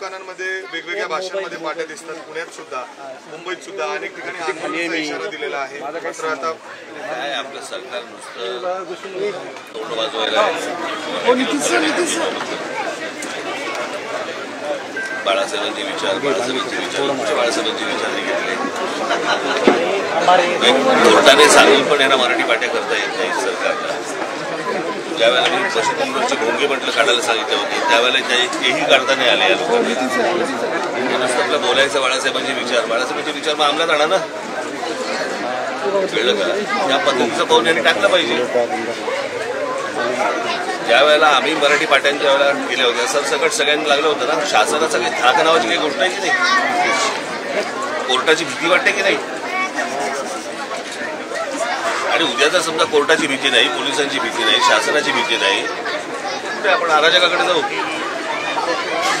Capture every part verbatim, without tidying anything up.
दुकानांमध्ये वेगवेगळ्या भाषांमध्ये पाट्या दिसतात, पुण्यात सुद्धा, मुंबईत सुद्धा अनेक ठिकाणी आंदोलनाचा इशारा दिलेला आहे. मात्र आता काय आपलं सरकार नुसतं तोंड वाजवायला बाळासाहेबांचे विचार बाळासाहेबांचे विचार बाळासाहेबांचे विचार घेतले. कोर्टाने सांगेल पण यांना मराठी पाट्या करता येत नाही सरकारला. ज्यावेळेला मी पशुधनचे भोंगे म्हटलं काढायला सांगितले होते त्यावेळेला ते तेही काढता नाही आले या लोकांना. बोलायचं बाळासाहेबांचे विचार बाळासाहेबांचे विचार मग अंमलात आणा ना. कळलं का? या पद्धतीचं पाऊल यांनी टाकलं पाहिजे. ज्यावेळेला आम्ही मराठी पाट्यांच्या वेळेला गेल्या होत्या सरसकट सगळ्यांना लागलं होतं ना. शासनाचं काही धाक नावाची काही गोष्ट आहे की नाही? कोर्टाची भीती वाटते की नाही? आणि उद्या जर समजा कोर्टाची भीती नाही, पोलिसांची भीती नाही, शासनाची भीती नाही, कुठे आपण अराजकाकडे जाऊ?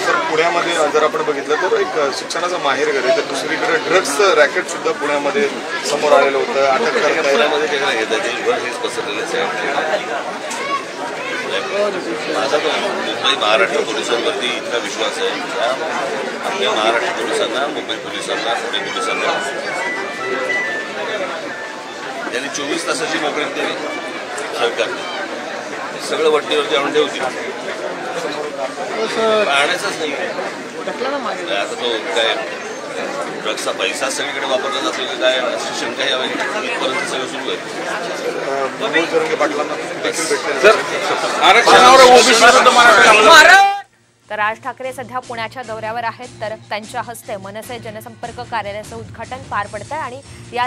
सर पुण्यामध्ये जर आपण बघितलं तर एक शिक्षणाचं माहेरघर आहे, तर दुसरीकडे ड्रग्सचं रॅकेट सुद्धा पुण्यामध्ये समोर आलेलं होतं. अटक करण्यात पुण्यामध्ये केलं घेतात देशभर हेच पसरलेलं आहे. माझा तो मुंबई महाराष्ट्र पोलिसांवरती इतका विश्वास आहे का आपल्या महाराष्ट्र पोलिसांना, मुंबई पोलिसांना, पुणे पोलिसांना त्यांनी चोवीस तासाची मोकळी दिली सरकारने. सगळं वट्टीवरती आणून ठेवते राहण्याचंच नाही. आता तो काय ड्रग्सचा पैसा सगळीकडे वापरला जातो की काय अशी शंका यावी इथपर्यंत सगळं सुरू आहे. तर राज ठाकरे सध्या पुण्याच्या दौऱ्यावर आहेत. तर त्यांच्या हस्ते मनसे जनसंपर्क कार्यालयाचं उद्घाटन पार पडतंय आणि या